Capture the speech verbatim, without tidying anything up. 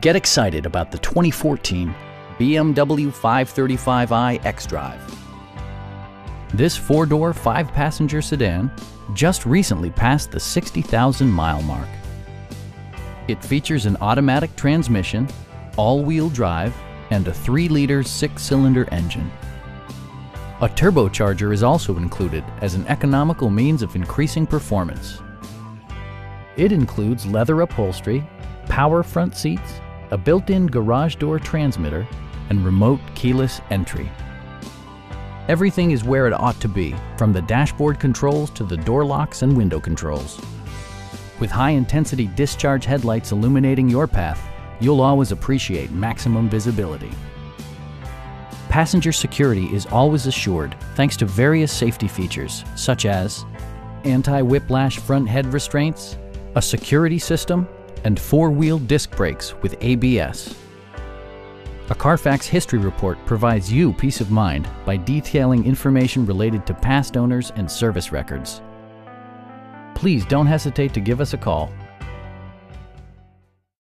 Get excited about the twenty fourteen B M W five thirty-five i xDrive. This four-door, five-passenger sedan just recently passed the sixty thousand mile mark. It features an automatic transmission, all-wheel drive, and a three liter six-cylinder engine. A turbocharger is also included as an economical means of increasing performance. It includes leather upholstery, power front seats, a built-in garage door transmitter, and remote keyless entry. Everything is where it ought to be, from the dashboard controls to the door locks and window controls. With high-intensity discharge headlights illuminating your path, you'll always appreciate maximum visibility. Passenger security is always assured thanks to various safety features such as anti-whiplash front head restraints, a security system, and four-wheel disc brakes with A B S. A Carfax history report provides you peace of mind by detailing information related to past owners and service records. Please don't hesitate to give us a call.